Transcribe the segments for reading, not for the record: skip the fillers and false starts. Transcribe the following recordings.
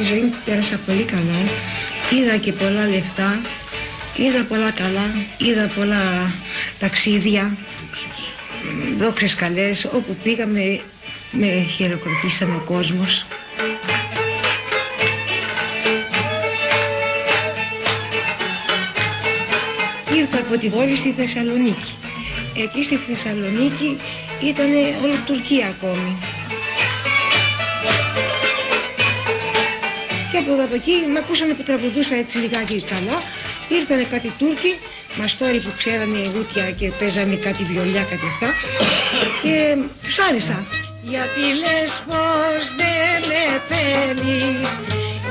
στη ζωή μου πέρασα πολύ καλά. Είδα και πολλά λεφτά, είδα πολλά καλά, είδα πολλά ταξίδια, δόξες καλές, όπου πήγαμε με χειροκροτήσαν ο κόσμος. Ήρθα από τη πόλη στη Θεσσαλονίκη. Εκεί στη Θεσσαλονίκη ήταν όλη Τουρκία ακόμη. Και από εκεί με ακούσανε που τραγουδούσα έτσι λιγάκι καλά. Ήρθανε κάτι Τούρκοι, μαστόροι που ξέρανε γούτια και παίζανε κάτι βιολιά, κάτι αυτά. Και τους άρεσα. Γιατί λες πως δεν με θέλεις,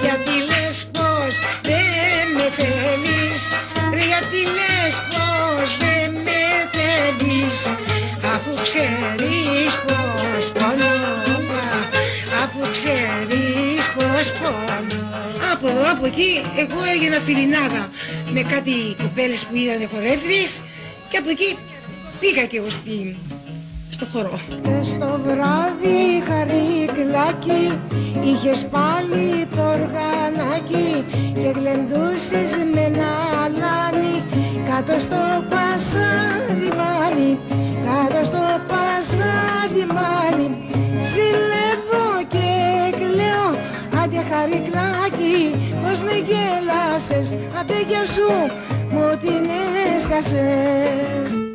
γιατί λες πως δεν με θέλεις, γιατί λες πως δεν με θέλεις, αφού ξέρεις πως πονόμα, αφού ξέρεις πως πονόμα. Από εκεί εγώ έγινα φιλινάδα με κάτι κοπέλες που ήταν χορεύτριες και από εκεί πήγα και εγώ στο χορό. Στο βράδυ χαρικλάκι είχες πάλι το οργανάκι και γλεντούσες με ένα λάνι κάτω στο πασάδι μάνι, κάτω στο πασάδι μάνι. Ζηλεύω και κλαίω, άντε χαρικλάκι πως με γέλασες, άντε για σου μου την έσκασες.